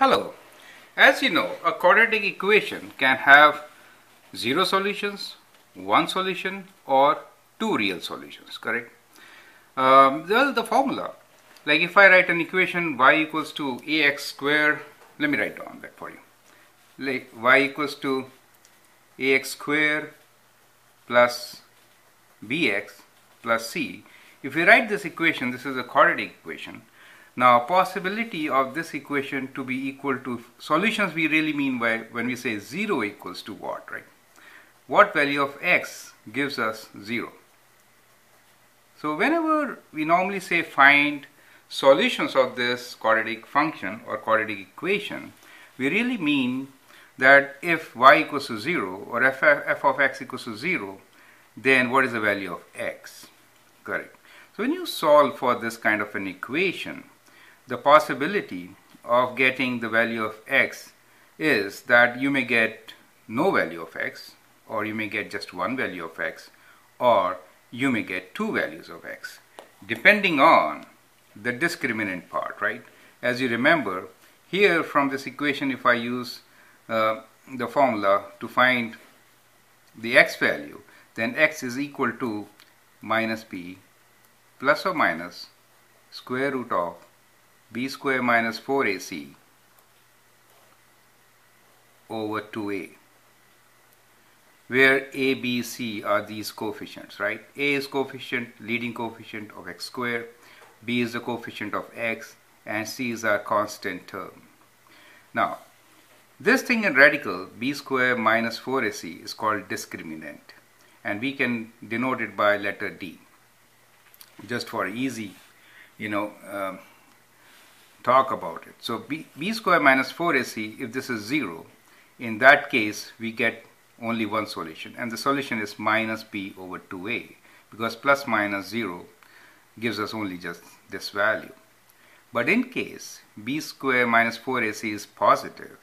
Hello. As you know, a quadratic equation can have zero solutions, one solution, or two real solutions, correct? Well, the formula, like if I write an equation y equals to ax square, let me write down that for you. Like y equals to ax square plus bx plus c. If you write this equation, this is a quadratic equation. Now, possibility of this equation to be equal to solutions, we really mean by when we say 0 equals to what, right? What value of x gives us 0? So, whenever we normally say find solutions of this quadratic function or quadratic equation, we really mean that if y equals to 0 or f of x equals to 0, then what is the value of x? Correct. So, when you solve for this kind of an equation, the possibility of getting the value of x is that you may get no value of x, or you may get just one value of x, or you may get two values of x, depending on the discriminant part, right? As you remember, here from this equation, if I use the formula to find the x value, then x is equal to minus b plus or minus square root of b square minus 4ac over 2a, where a, b, c are these coefficients, right? A is coefficient, leading coefficient of x squared, b is the coefficient of x, and c is our constant term. Now, this thing in radical, b square minus 4ac, is called discriminant, and we can denote it by letter D, just for easy, talk about it. So b square minus 4ac, if this is 0, in that case we get only one solution, and the solution is minus b over 2a, because plus minus 0 gives us only just this value. But in case b square minus 4ac is positive,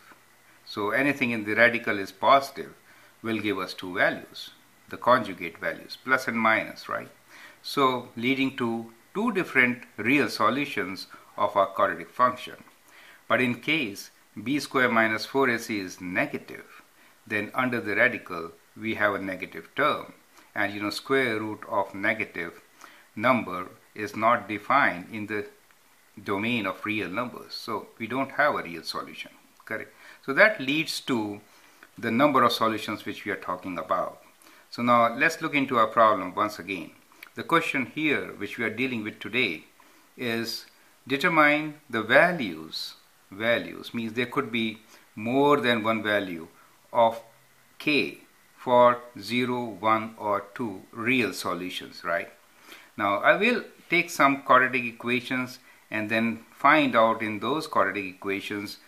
so anything in the radical is positive, will give us two values, the conjugate values, plus and minus, right? So leading to two different real solutions of our quadratic function. But in case b square minus 4ac is negative, then under the radical we have a negative term, and square root of negative number is not defined in the domain of real numbers, so we don't have a real solution, correct? So that leads to the number of solutions which we are talking about. So now let's look into our problem once again. The question here which we are dealing with today is determine the values. Values means there could be more than one value of k for 0, 1 or 2 real solutions, right? Now I will take some quadratic equations and then find out in those quadratic equations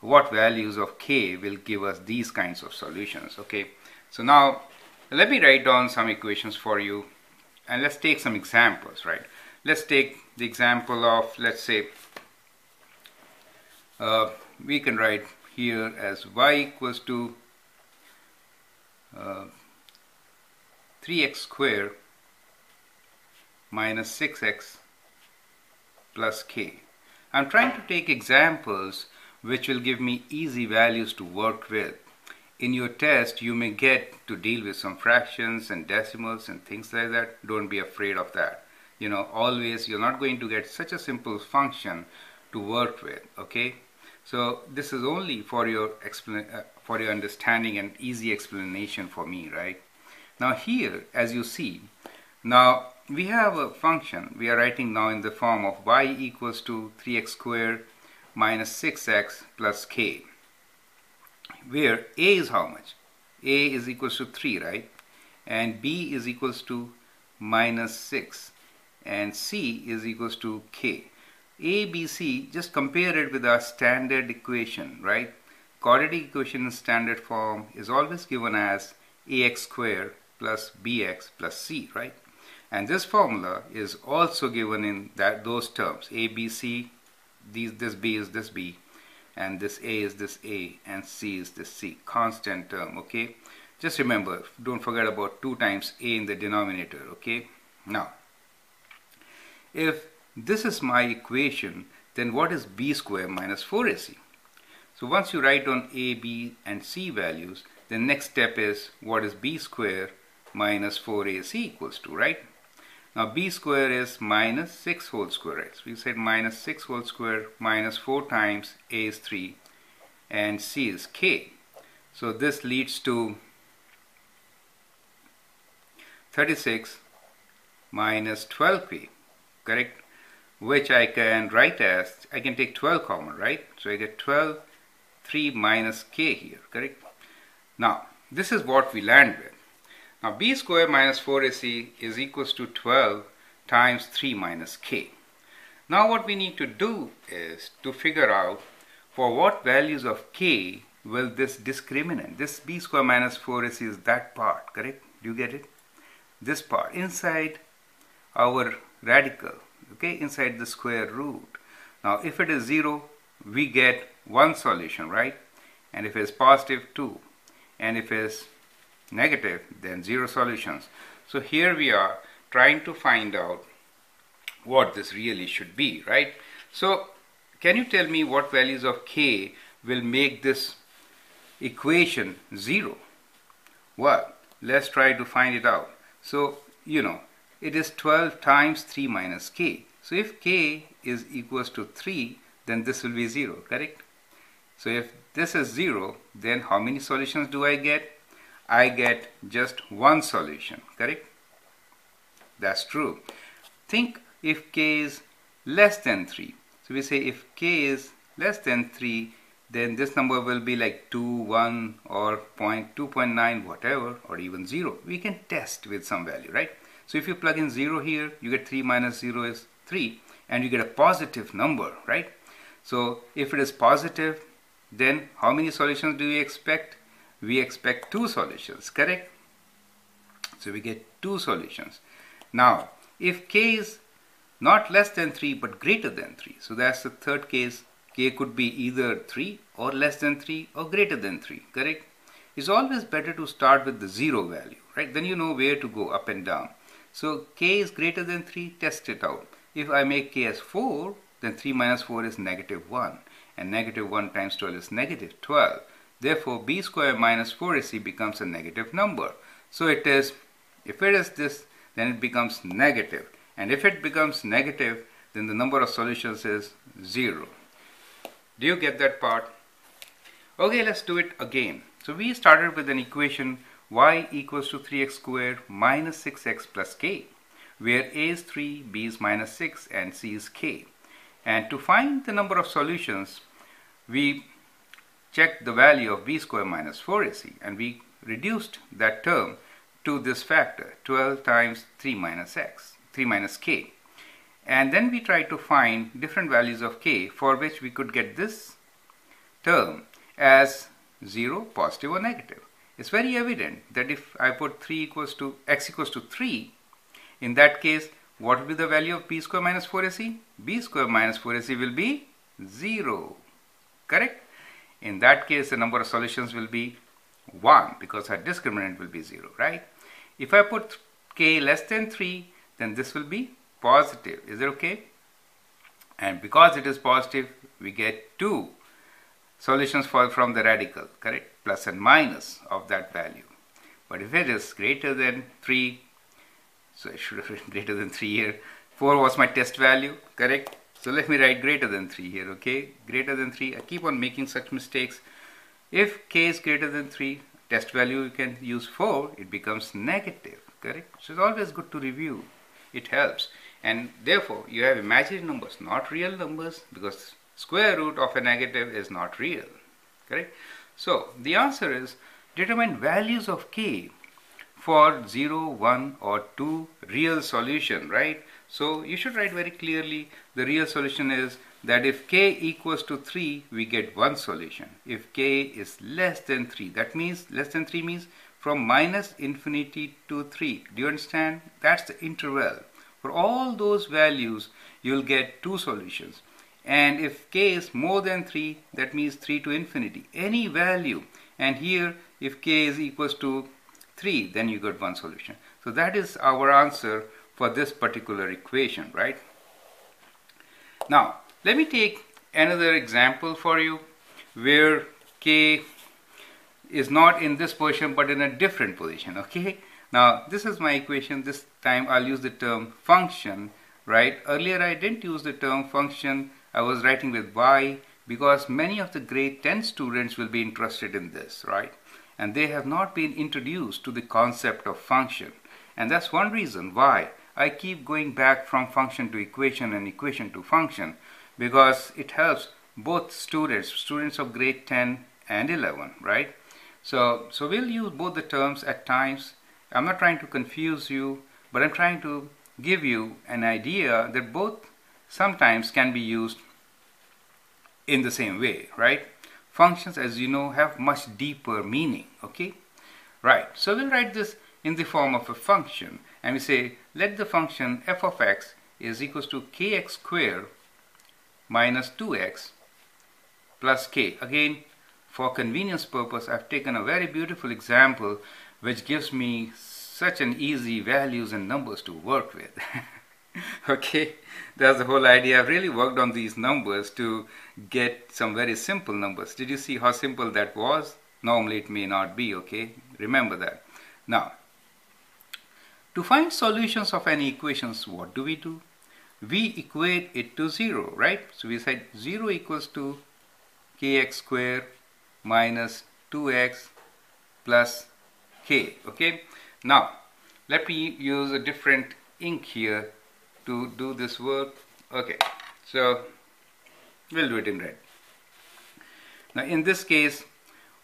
what values of k will give us these kinds of solutions, okay? So now let me write down some equations for you, and let's take some examples, right? Let's take the example of, let's say, we can write here as y equals to 3x square minus 6x plus k. I'm trying to take examples which will give me easy values to work with. In your test, you may get to deal with some fractions and decimals and things like that. Don't be afraid of that. Always you're not going to get such a simple function to work with, okay? So this is only for your understanding and easy explanation for me, right? Now here, as you see, now we have a function we are writing now in the form of y equals to 3x squared minus 6x plus k, where a is how much? A is equals to 3, right? And b is equals to minus 6, and c is equals to k. A, b, c, just compare it with our standard equation, right? Quadratic equation in standard form is always given as ax squared plus bx plus c, right? And this formula is also given in that those terms, a, b, c, this b is this b, and this a is this a, and c is this c, constant term, okay? Just remember, don't forget about 2 times a in the denominator, okay? Now, if this is my equation, then what is b square minus 4ac? So once you write on a, b and c values, the next step is what is b square minus 4ac equals to, right? Now b square is minus 6 whole square, right? So we said minus 6 whole square minus 4 times a is 3 and c is k. So this leads to 36 minus 12p, correct? Which I can write as, I can take 12 common, right? So I get 12, 3 minus k here, correct? Now, this is what we land with. Now, b square minus 4ac is equals to 12 times 3 minus k. Now, what we need to do is to figure out for what values of k will this discriminant, this b square minus 4ac is that part, correct? Do you get it? This part inside our radical, okay, inside the square root. Now, if it is 0, we get one solution, right? And if it's positive, 2. And if it's negative, then 0 solutions. So here we are trying to find out what this really should be, right? So can you tell me what values of k will make this equation 0? Well, let's try to find it out. So, you know, it is 12 times 3 minus k. So if k is equals to 3, then this will be 0, correct? So if this is 0, then how many solutions do I get? I get just one solution, correct? That's true. Think if k is less than 3. So we say if k is less than 3, then this number will be like 2, 1 or 0.2, 0.9, whatever, or even 0. We can test with some value, right? So if you plug in 0 here, you get 3 minus 0 is 3 and you get a positive number, right? So if it is positive, then how many solutions do we expect? We expect 2 solutions, correct? So we get 2 solutions. Now, if k is not less than 3 but greater than 3, so that's the third case. K could be either 3 or less than 3 or greater than 3, correct? It's always better to start with the 0 value, right? Then you know where to go up and down. So k is greater than 3, test it out. If I make k as 4, then 3 minus 4 is negative 1. And negative 1 times 12 is negative 12. Therefore, b square minus 4ac becomes a negative number. So it is, if it is this, then it becomes negative. And if it becomes negative, then the number of solutions is 0. Do you get that part? Okay, let's do it again. So we started with an equation y equals to 3x squared minus 6x plus k, where a is 3, b is minus 6, and c is k. And to find the number of solutions, we checked the value of b square minus 4ac, and we reduced that term to this factor, 12 times 3 minus k. And then we tried to find different values of k for which we could get this term as 0, positive or negative. It's very evident that if I put x equals to 3, in that case, what will be the value of b square minus 4ac? b square minus 4ac will be 0, correct? In that case, the number of solutions will be 1 because our discriminant will be 0, right? If I put k less than 3, then this will be positive. Is it okay? And because it is positive, we get 2 solutions from the radical, correct? Plus and minus of that value. But if it is greater than 3, so it should have been greater than 3 here. 4 was my test value, correct? So let me write greater than 3 here, okay? Greater than 3, I keep on making such mistakes. If k is greater than 3, test value you can use 4, it becomes negative, correct? So it's always good to review, it helps. And therefore, you have imaginary numbers, not real numbers, because square root of a negative is not real, correct? So the answer is determine values of k for 0, 1 or 2 real solution, right? So you should write very clearly the real solution is that if k equals to 3, we get one solution. If k is less than 3, that means less than 3 means from minus infinity to 3. Do you understand? That's the interval. For all those values, you'll get 2 solutions. And if k is more than 3, that means 3 to infinity, any value. And here, if k is equals to 3, then you got one solution. So that is our answer for this particular equation, right? Now, let me take another example for you, where K is not in this position but in a different position. Okay, now this is my equation. This time I'll use the term function, right? Earlier I didn't use the term function, I was writing with y because many of the grade 10 students will be interested in this, right? And they have not been introduced to the concept of function, and that's one reason why I keep going back from function to equation and equation to function, because it helps both students of grade 10 and 11, right? So we'll use both the terms at times. I'm not trying to confuse you, but I'm trying to give you an idea that both sometimes can be used in the same way, right? Functions, as you know, have much deeper meaning, okay? Right, so we'll write this in the form of a function, and we say let the function f of x is equals to kx squared minus 2x plus k. Again, for convenience purpose, I've taken a very beautiful example which gives me such an easy values and numbers to work with. Okay, that's the whole idea. I've really worked on these numbers to get some very simple numbers. Did you see how simple that was? Normally it may not be, okay? Remember that. Now, to find solutions of any equations, what do? We equate it to 0, right? So we said 0 equals to kx squared minus 2x plus k, okay? Now, let me use a different ink here to do this work. Okay, so we'll do it in red. Now, in this case,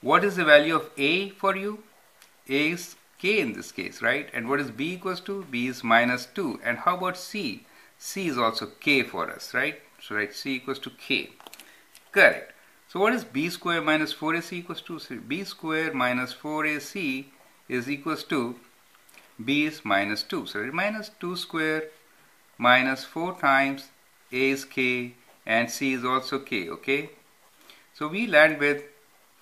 what is the value of a for you? A is k in this case, right? And what is b equals to? B is minus 2. And how about c? C is also k for us, right? So write c equals to k. Correct. So what is b squared minus 4ac equals to? So b squared minus 4ac is equals to b is minus 2. So minus 2 squared minus 4 times a is k and c is also k, okay? So we land with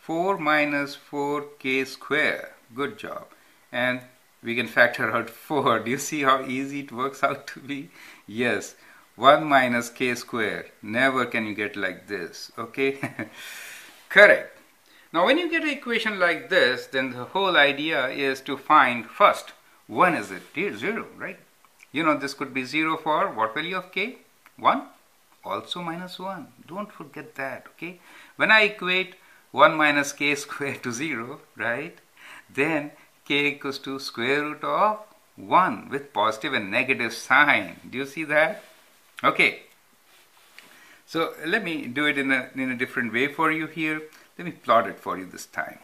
4 minus 4k square. Good job. And we can factor out 4. Do you see how easy it works out to be? Yes, 1 minus k square. Never can you get like this, okay? Correct. Now when you get an equation like this, then the whole idea is to find first, when is it? 0, right? You know, this could be 0 for what value of k? 1, also minus 1. Don't forget that, okay? When I equate 1 minus k squared to 0, right, then k equals to square root of 1 with positive and negative sign. Do you see that? Okay. So let me do it in a different way for you here. Let me plot it for you this time.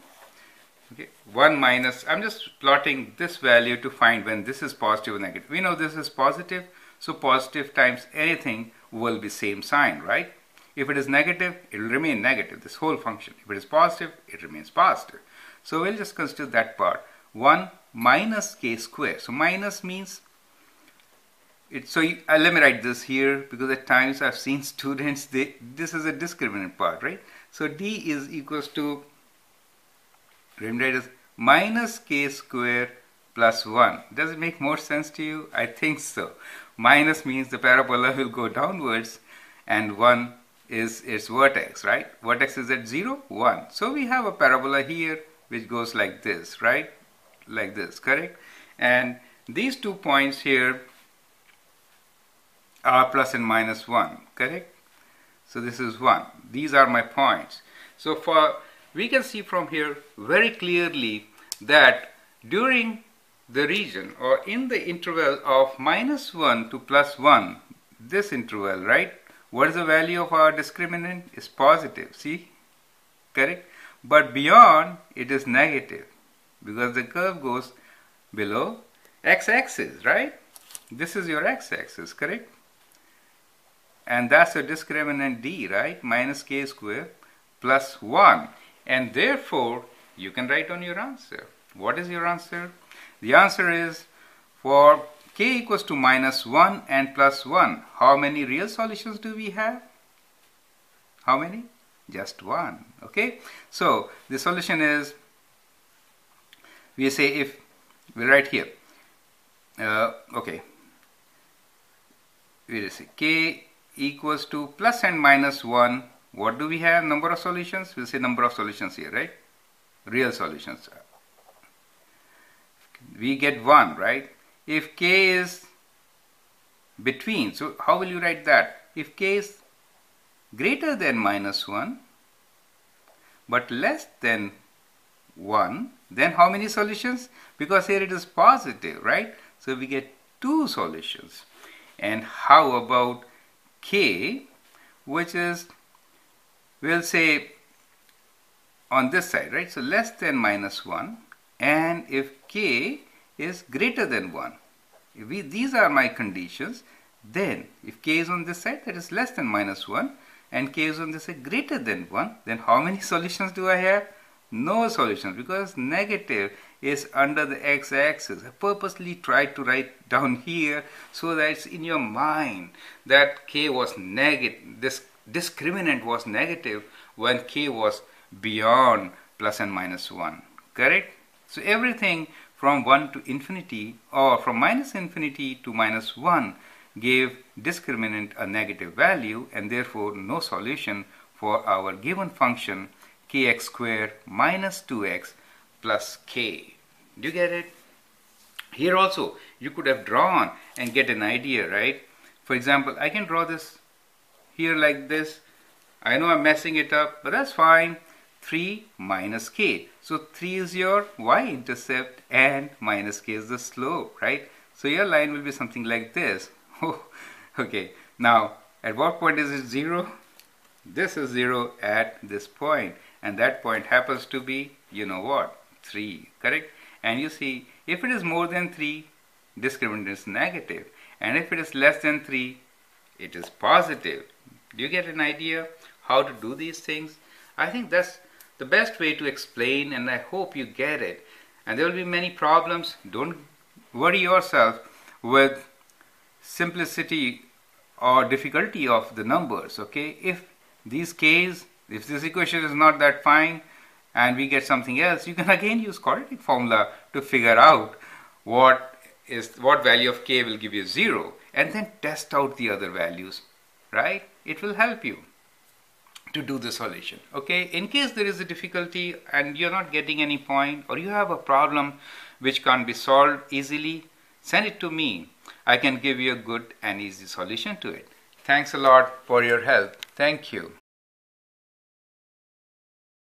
Okay, 1 minus, I'm just plotting this value to find when this is positive and negative. We know this is positive, so positive times anything will be same sign, right? If it is negative, it will remain negative, this whole function. If it is positive, it remains positive. So we'll just consider that part. 1 minus k square. So minus means, let me write this here, because at times I've seen students, this is a discriminant part, right? So d is equals to, remember it is minus k square plus 1. Does it make more sense to you? I think so. Minus means the parabola will go downwards and 1 is its vertex, right? Vertex is at 0, 1. So we have a parabola here which goes like this, right? Like this, correct? And these 2 points here are plus and minus 1, correct? So this is 1. These are my points. So we can see from here very clearly that during the region or in the interval of minus 1 to plus 1, this interval, right? What is the value of our discriminant? It's positive, see? Correct? But beyond, it is negative, because the curve goes below x-axis, right? This is your x-axis, correct? And that's your discriminant d, right? Minus k square plus 1. And therefore, you can write on your answer. What is your answer? The answer is, for k equals to minus 1 and plus 1, how many real solutions do we have? How many? Just 1, okay? So the solution is, we say if, we write here, okay, we say k equals to plus and minus 1 What do we have? Number of solutions? We'll say number of solutions here, right? Real solutions. We get 1, right? If k is between, so how will you write that? If k is greater than -1 but less than 1, then how many solutions? Because here it is positive, right? So we get 2 solutions. And how about k, which is, we'll say, on this side, right? So less than -1, and if k is greater than 1, if these are my conditions, then if k is on this side, that is less than -1, and k is on this side greater than 1, then how many solutions do I have? No solutions, because negative is under the x-axis. I purposely tried to write down here so that it's in your mind that k was negative, this discriminant was negative when k was beyond ±1, correct? So everything from 1 to infinity, or from -infinity to -1, gave discriminant a negative value, and therefore no solution for our given function kx² - 2x + k. Do you get it? Here also you could have drawn and get an idea, right? For example, I can draw this here like this. I know I'm messing it up, but that's fine. 3 - k. So 3 is your y-intercept and -k is the slope, right? So your line will be something like this. Oh, okay. Now, at what point is it 0? This is 0 at this point, and that point happens to be, you know what, 3, correct? And you see, if it is more than 3, discriminant is negative, and if it is less than 3, it is positive. Do you get an idea how to do these things? I think that's the best way to explain, and I hope you get it. And there will be many problems. Don't worry yourself with simplicity or difficulty of the numbers, okay? If these k's, if this equation is not that fine and we get something else, you can again use quadratic formula to figure out what value of k will give you 0, and then test out the other values, right? It will help you to do the solution, okay? In case there is a difficulty and you're not getting any point, or you have a problem which can't be solved easily, send it to me. I can give you a good and easy solution to it. Thanks a lot for your help. Thank you.